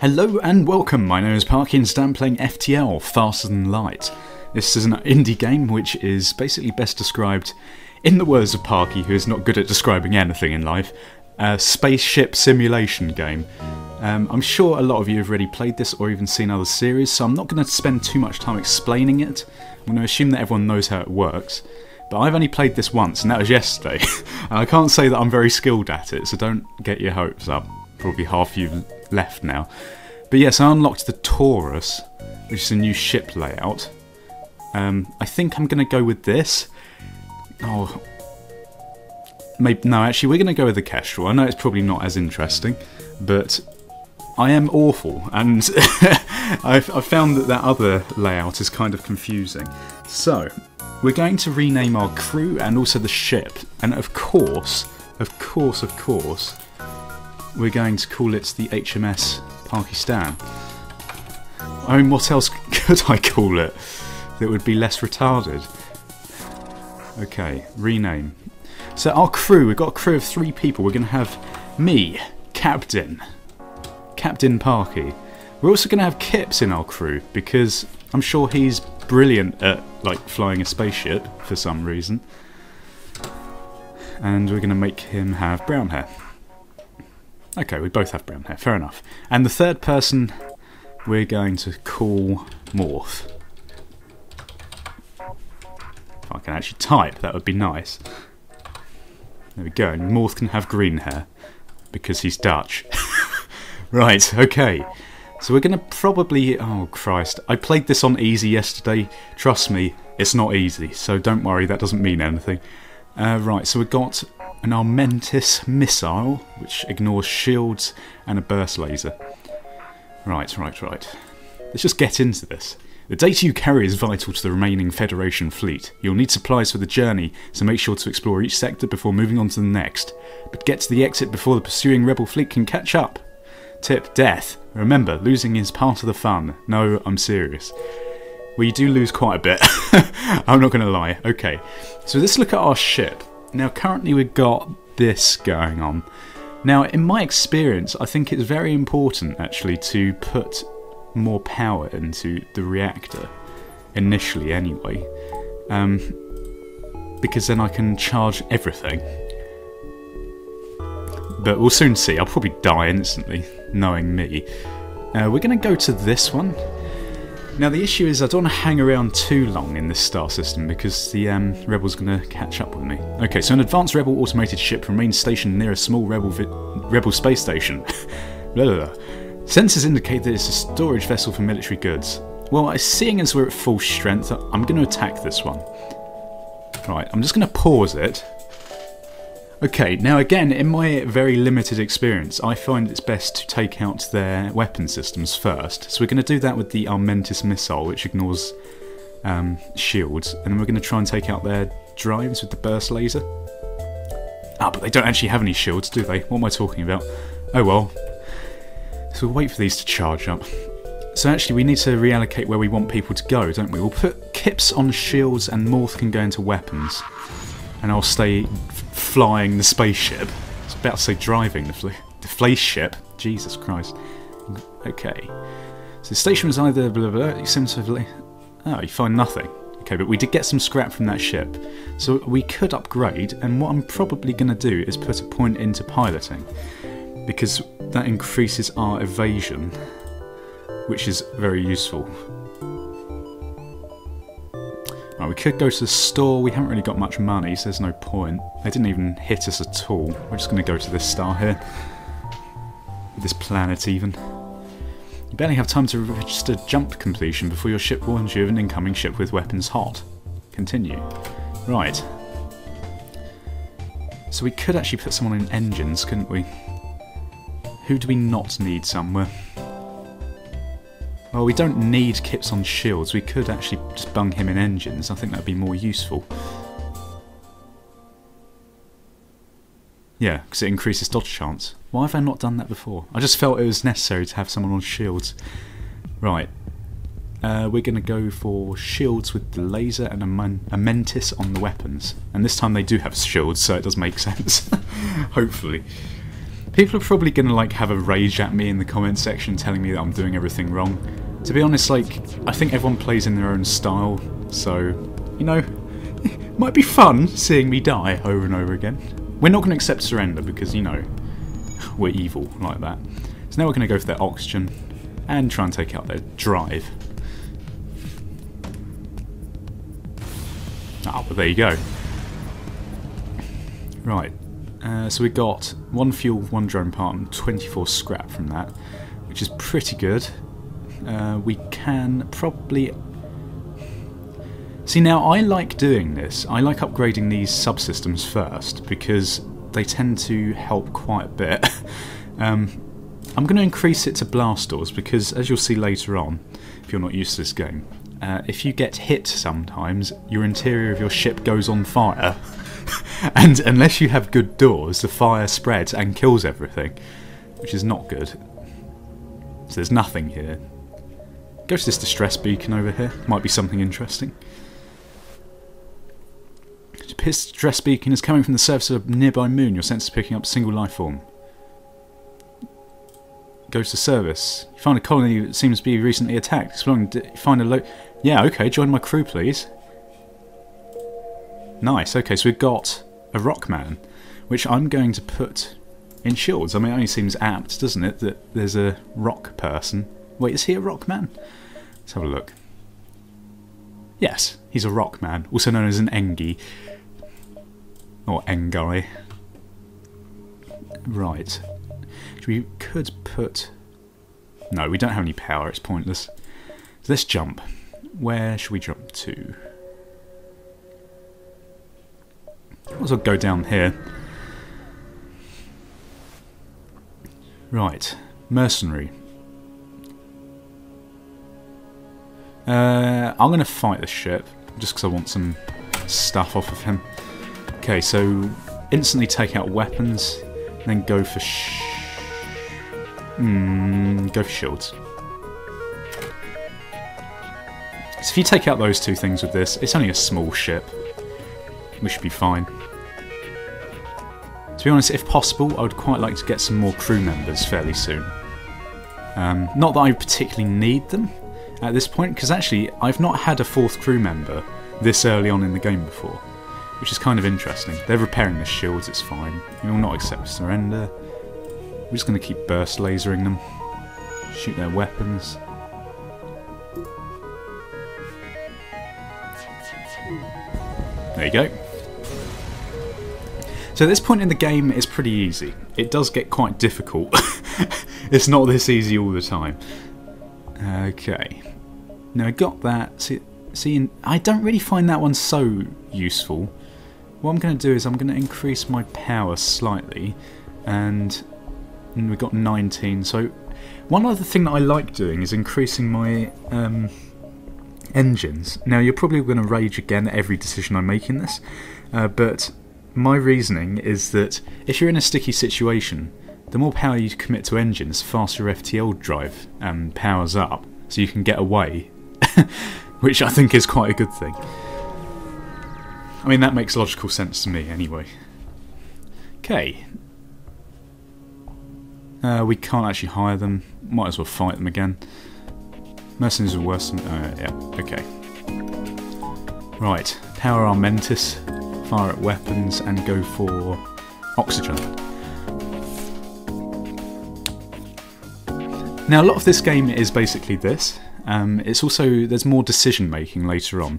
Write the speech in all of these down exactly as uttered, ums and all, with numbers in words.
Hello and welcome, my name is Parkystan, playing F T L, Faster Than Light. This is an indie game which is basically best described, in the words of Parky, who is not good at describing anything in life, a spaceship simulation game. Um, I'm sure a lot of you have already played this or even seen other series, so I'm not going to spend too much time explaining it. I'm going to assume that everyone knows how it works. But I've only played this once, and that was yesterday, and I can't say that I'm very skilled at it, so don't get your hopes up. Probably half you left now. But yes, I unlocked the Taurus, which is a new ship layout. Um, I think I'm going to go with this. Oh, maybe no, actually we're going to go with the Kestrel. I know it's probably not as interesting, but I am awful, and I've, I've found that that other layout is kind of confusing. So, we're going to rename our crew and also the ship, and of course, of course, of course, we're going to call it the H M S Parkystan. I mean, what else could I call it that would be less retarded? Okay, rename. So our crew, we've got a crew of three people. We're going to have me, Captain, Captain Parky. We're also going to have Kips in our crew because I'm sure he's brilliant at like flying a spaceship for some reason. And we're going to make him have brown hair. Okay, we both have brown hair, fair enough. And the third person we're going to call Morph. If I can actually type, that would be nice. There we go, and Morph can have green hair, because he's Dutch. Right, okay. So we're going to probably... oh, Christ. I played this on easy yesterday. Trust me, it's not easy, so don't worry, that doesn't mean anything. Uh, right, so we've got an Armentis missile, which ignores shields, and a burst laser. Right, right, right. Let's just get into this. The data you carry is vital to the remaining Federation fleet. You'll need supplies for the journey, so make sure to explore each sector before moving on to the next. But get to the exit before the pursuing rebel fleet can catch up. Tip, death. Remember, losing is part of the fun. No, I'm serious. We do lose quite a bit. I'm not going to lie. Okay, so let's look at our ship. Now currently we've got this going on. Now in my experience I think it's very important actually to put more power into the reactor, initially anyway, um, because then I can charge everything. But we'll soon see, I'll probably die instantly, knowing me. Uh, we're going to go to this one. Now the issue is I don't want to hang around too long in this star system because the um, rebel's going to catch up with me. Okay, so an advanced rebel automated ship remains stationed near a small rebel vi rebel space station. Blah, blah, blah. Sensors indicate that it's a storage vessel for military goods. Well, seeing as we're at full strength, I'm going to attack this one. Right, I'm just going to pause it. Okay, now again, in my very limited experience, I find it's best to take out their weapon systems first. So we're going to do that with the Armentis missile, which ignores um, shields, and then we're going to try and take out their drives with the burst laser. Ah, but they don't actually have any shields, do they? What am I talking about? Oh well. So we'll wait for these to charge up. So actually, we need to reallocate where we want people to go, don't we? We'll put Kips on shields and Morph can go into weapons. And I'll stay flying the spaceship. I was about to say driving the fl the flace ship. Jesus Christ. Okay. So the station was either blah blah. You seem to oh, you find nothing. Okay, but we did get some scrap from that ship, so we could upgrade. And what I'm probably going to do is put a point into piloting, because that increases our evasion, which is very useful. Right, we could go to the store, we haven't really got much money, so there's no point. They didn't even hit us at all. We're just going to go to this star here. This planet, even. You barely have time to register jump completion before your ship warns you of an incoming ship with weapons hot. Continue. Right. So we could actually put someone in engines, couldn't we? Who do we not need somewhere? Well, we don't need Kips on shields, we could actually just bung him in engines, I think that would be more useful. Yeah, because it increases dodge chance. Why have I not done that before? I just felt it was necessary to have someone on shields. Right, uh, we're going to go for shields with the laser and a, a Mentis on the weapons. And this time they do have shields, so it does make sense. Hopefully. People are probably going to like have a rage at me in the comments section telling me that I'm doing everything wrong. To be honest, like, I think everyone plays in their own style, so, you know, it might be fun seeing me die over and over again. We're not going to accept surrender because, you know, we're evil like that. So now we're going to go for their oxygen and try and take out their drive. Ah, well, there you go. Right, uh, so we got one fuel, one drone part, and twenty-four scrap from that, which is pretty good. Uh, we can probably... See, now, I like doing this. I like upgrading these subsystems first, because they tend to help quite a bit. um, I'm going to increase it to blast doors, because, as you'll see later on, if you're not used to this game, uh, if you get hit sometimes, your interior of your ship goes on fire. And unless you have good doors, the fire spreads and kills everything, which is not good. So there's nothing here. Go to this distress beacon over here. Might be something interesting. It appears the distress beacon is coming from the surface of a nearby moon. Your sensors picking up a single life form. Go to service. You find a colony that seems to be recently attacked. Exploring. Find a lo. Yeah, okay. Join my crew, please. Nice. Okay, so we've got a rock man, which I'm going to put in shields. I mean, it only seems apt, doesn't it, that there's a rock person. Wait, is he a rock man? Let's have a look. Yes, he's a rock man, also known as an Engi. Or Engi. Right. We could put... No, we don't have any power, it's pointless. So let's jump. Where should we jump to? Might as well go down here. Right. Mercenary. Uh, I'm going to fight this ship, just because I want some stuff off of him. Okay, so instantly take out weapons, and then go for sh... Mm, go for shields. So if you take out those two things with this, it's only a small ship. We should be fine. To be honest, if possible, I would quite like to get some more crew members fairly soon. Um, not that I particularly need them at this point, because actually I've not had a fourth crew member this early on in the game before, which is kind of interesting. They're repairing the shields, it's fine. We will not accept surrender. We're just going to keep burst lasering them, shoot their weapons. There you go. So at this point in the game, it's pretty easy. It does get quite difficult. It's not this easy all the time. Okay, now I got that. See, see, I don't really find that one so useful. What I'm going to do is I'm going to increase my power slightly, and, and we've got nineteen. So one other thing that I like doing is increasing my um, engines. Now you're probably going to rage again at every decision I make in this, uh, but my reasoning is that if you're in a sticky situation, the more power you commit to engines, the faster your F T L drive um, powers up, so you can get away, which I think is quite a good thing. I mean, that makes logical sense to me, anyway. Okay. Uh, we can't actually hire them. Might as well fight them again. Mercenaries are worse than... Uh, yeah, okay. Right, power Armentis, fire at weapons, and go for oxygen. Now, a lot of this game is basically this. Um, it's also, there's more decision making later on.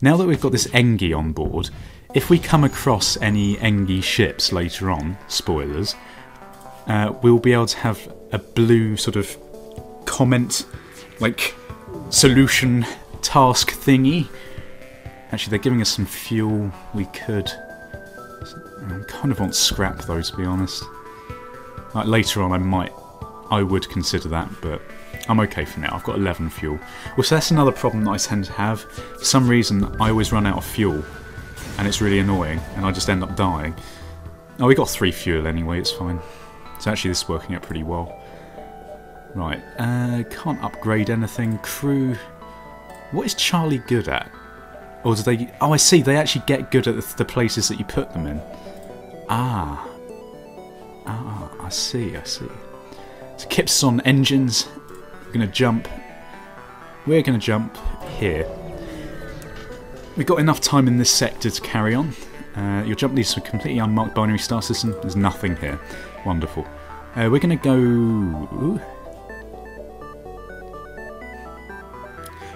Now that we've got this Engi on board, if we come across any Engi ships later on, spoilers, uh, we'll be able to have a blue sort of comment, like, solution task thingy. Actually, they're giving us some fuel. We could... I kind of want scrap, though, to be honest. Like, later on, I might... I would consider that, but I'm okay for now. I've got eleven fuel. Well, so that's another problem that I tend to have. For some reason, I always run out of fuel, and it's really annoying, and I just end up dying. Oh, we got three fuel anyway, it's fine. So actually, this is working out pretty well. Right, uh, can't upgrade anything. Crew... What is Charlie good at? Or do they... Oh, I see, they actually get good at the places that you put them in. Ah. Ah, I see, I see. So Kip's on engines. We're going to jump. We're going to jump here. We've got enough time in this sector to carry on. Uh, your jump leads to a completely unmarked binary star system. There's nothing here. Wonderful. Uh, we're going to go... Ooh.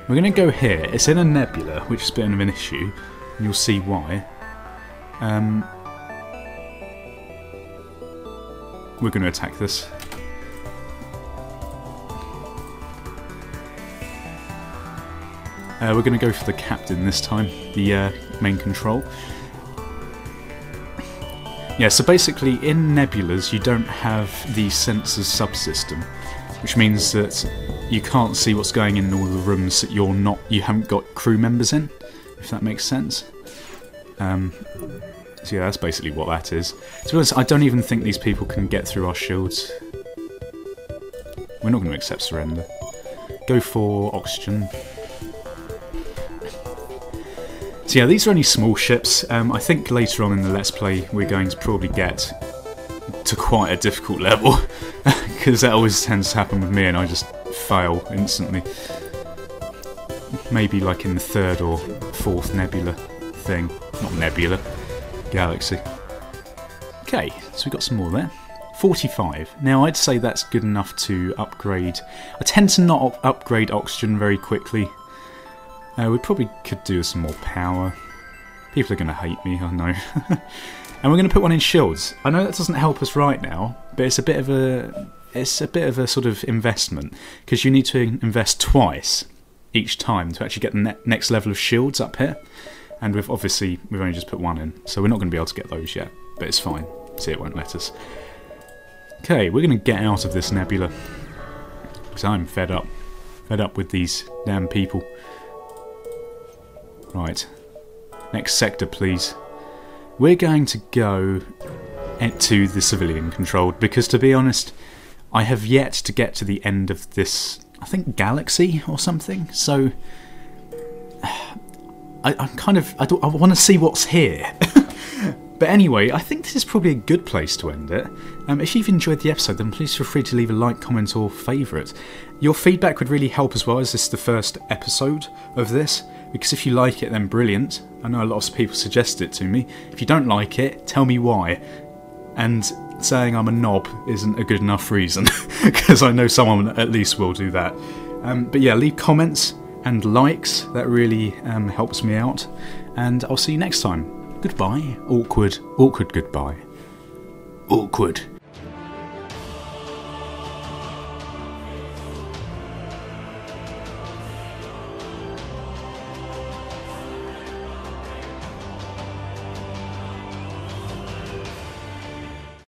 We're going to go here. It's in a nebula, which is a bit of an issue, and you'll see why. Um, we're going to attack this. Uh, we're going to go for the captain this time, the uh, main control. Yeah, so basically in nebulas you don't have the sensors subsystem, which means that you can't see what's going in all the rooms that you're not, you haven't got crew members in, if that makes sense. Um, so yeah, that's basically what that is. To be honest, I don't even think these people can get through our shields. We're not going to accept surrender. Go for oxygen. So yeah, these are only small ships. Um, I think later on in the Let's Play we're going to probably get to quite a difficult level, because that always tends to happen with me and I just fail instantly. Maybe like in the third or fourth nebula thing. Not nebula. Galaxy. Okay, so we've got some more there. forty-five. Now I'd say that's good enough to upgrade. I tend to not up upgrade oxygen very quickly. Uh, we probably could do some more power. People are going to hate me, I know. And we're going to put one in shields. I know that doesn't help us right now, but it's a bit of a it's a bit of a sort of investment, because you need to invest twice each time to actually get the ne next level of shields up here. And we've obviously we've only just put one in, so we're not going to be able to get those yet. But it's fine. See, it won't let us. Okay, we're going to get out of this nebula, because I'm fed up, fed up with these damn people. Right, next sector please. We're going to go to the civilian controlled, because to be honest I have yet to get to the end of this, I think, galaxy or something, so I, I'm kind of, I, I want to see what's here. But anyway, I think this is probably a good place to end it. Um, if you've enjoyed the episode, then please feel free to leave a like, comment or favourite. Your feedback would really help as well, as this is the first episode of this. Because if you like it, then brilliant. I know a lot of people suggest it to me. If you don't like it, tell me why. And saying I'm a knob isn't a good enough reason, because I know someone at least will do that. Um, but yeah, leave comments and likes. That really um, helps me out. And I'll see you next time. Goodbye. Awkward. Awkward goodbye. Awkward.